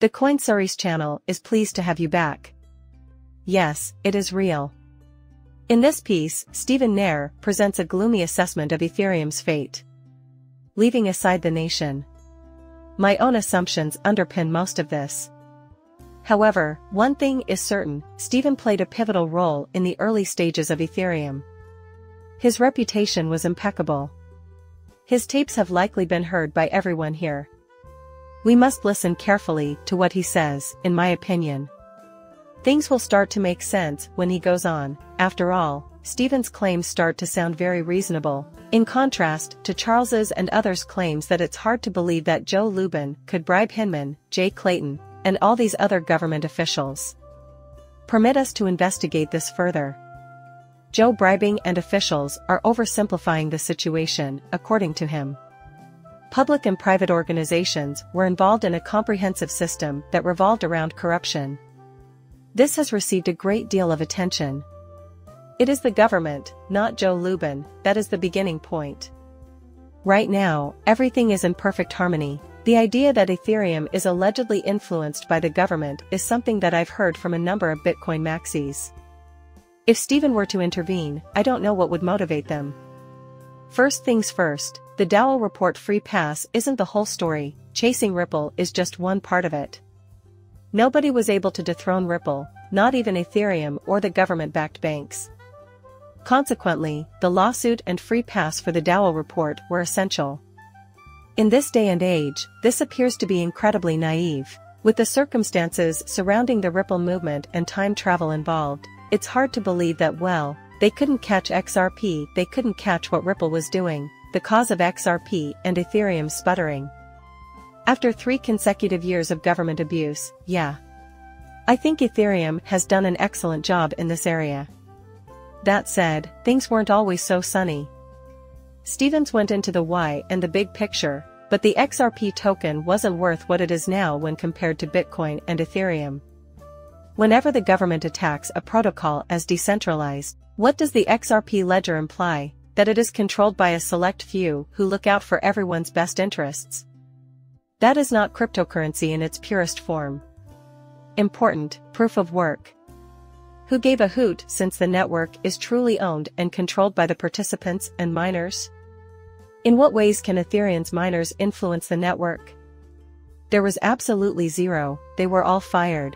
The Coin_Serice channel is pleased to have you back. Yes, it is real. In this piece, Steven Nair presents a gloomy assessment of Ethereum's fate. Leaving aside the nation. My own assumptions underpin most of this. However, one thing is certain, Steven played a pivotal role in the early stages of Ethereum. His reputation was impeccable. His tapes have likely been heard by everyone here. We must listen carefully to what he says, in my opinion. Things will start to make sense when he goes on. After all, Steven's claims start to sound very reasonable, in contrast to Charles's and others' claims that it's hard to believe that Joe Lubin could bribe Hinman, Jay Clayton, and all these other government officials. Permit us to investigate this further. Joe bribing and officials are oversimplifying the situation, according to him. Public and private organizations were involved in a comprehensive system that revolved around corruption. This has received a great deal of attention. It is the government, not Joe Lubin, that is the beginning point. Right now, everything is in perfect harmony. The idea that Ethereum is allegedly influenced by the government is something that I've heard from a number of Bitcoin maxis. If Steven were to intervene, I don't know what would motivate them. First things first, the Dowell Report free pass isn't the whole story. Chasing Ripple is just one part of it. Nobody was able to dethrone Ripple, not even Ethereum or the government-backed banks. Consequently, the lawsuit and free pass for the Dowell Report were essential. In this day and age, this appears to be incredibly naive. With the circumstances surrounding the Ripple movement and time travel involved, it's hard to believe that, well, they couldn't catch XRP, they couldn't catch what Ripple was doing, the cause of XRP and Ethereum sputtering. After 3 consecutive years of government abuse, yeah. I think Ethereum has done an excellent job in this area. That said, things weren't always so sunny. Stevens went into the why and the big picture, but the XRP token wasn't worth what it is now when compared to Bitcoin and Ethereum. Whenever the government attacks a protocol as decentralized, what does the XRP ledger imply? That it is controlled by a select few who look out for everyone's best interests. That is not cryptocurrency in its purest form. Important, proof of work. Who gave a hoot since the network is truly owned and controlled by the participants and miners? In what ways can Ethereum's miners influence the network? There was absolutely zero, they were all fired.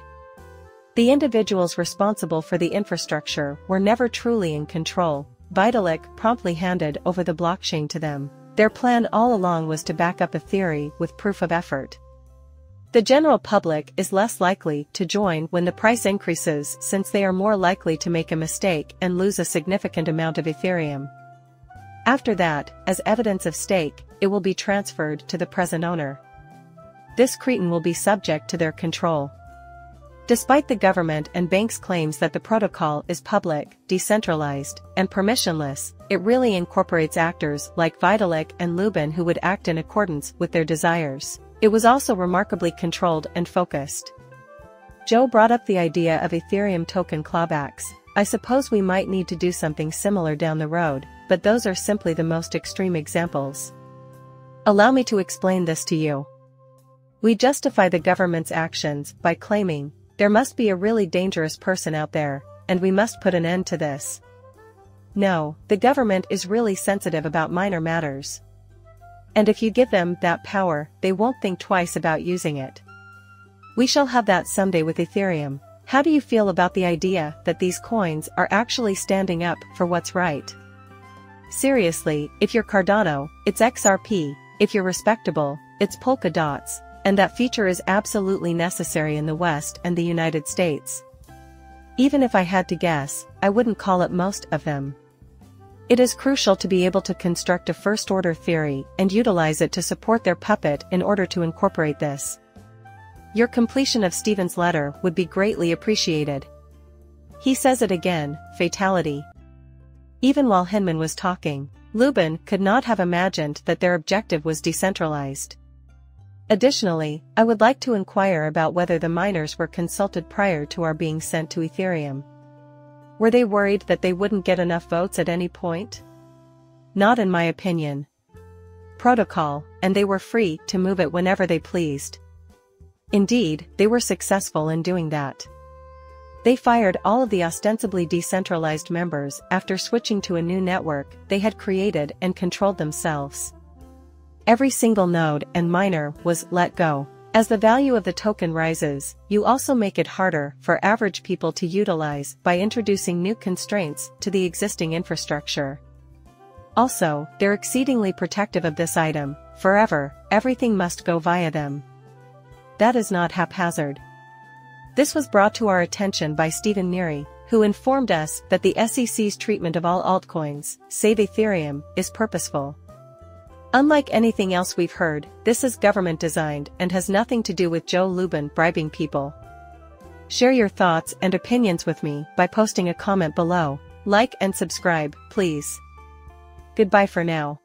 The individuals responsible for the infrastructure were never truly in control. Vitalik promptly handed over the blockchain to them. Their plan all along was to back up a theory with proof of effort. The general public is less likely to join when the price increases since they are more likely to make a mistake and lose a significant amount of Ethereum. After that, as evidence of stake, it will be transferred to the present owner. This cretin will be subject to their control. Despite the government and banks' claims that the protocol is public, decentralized, and permissionless, it really incorporates actors like Vitalik and Lubin who would act in accordance with their desires. It was also remarkably controlled and focused. Joe brought up the idea of Ethereum token clawbacks. I suppose we might need to do something similar down the road, but those are simply the most extreme examples. Allow me to explain this to you. We justify the government's actions by claiming, there must be a really dangerous person out there, and we must put an end to this. No, the government is really sensitive about minor matters. And if you give them that power, they won't think twice about using it. We shall have that someday with Ethereum. How do you feel about the idea that these coins are actually standing up for what's right? Seriously, if you're Cardano, it's XRP, if you're respectable, it's Polkadots. And that feature is absolutely necessary in the West and the United States. Even if I had to guess, I wouldn't call it most of them. It is crucial to be able to construct a first-order theory and utilize it to support their puppet in order to incorporate this. Your completion of Steven's letter would be greatly appreciated. He says it again, fatality. Even while Hinman was talking, Lubin could not have imagined that their objective was decentralized. Additionally, I would like to inquire about whether the miners were consulted prior to our being sent to Ethereum. Were they worried that they wouldn't get enough votes at any point? Not in my opinion. Protocol, and they were free to move it whenever they pleased. Indeed, they were successful in doing that. They fired all of the ostensibly decentralized members after switching to a new network they had created and controlled themselves. Every single node and miner was let go. As the value of the token rises, you also make it harder for average people to utilize by introducing new constraints to the existing infrastructure. Also, they're exceedingly protective of this item. Forever, everything must go via them. That is not haphazard. This was brought to our attention by Steven Nair, who informed us that the SEC's treatment of all altcoins, save Ethereum, is purposeful. Unlike anything else we've heard, this is government-designed and has nothing to do with Joe Lubin bribing people. Share your thoughts and opinions with me by posting a comment below. Like and subscribe, please. Goodbye for now.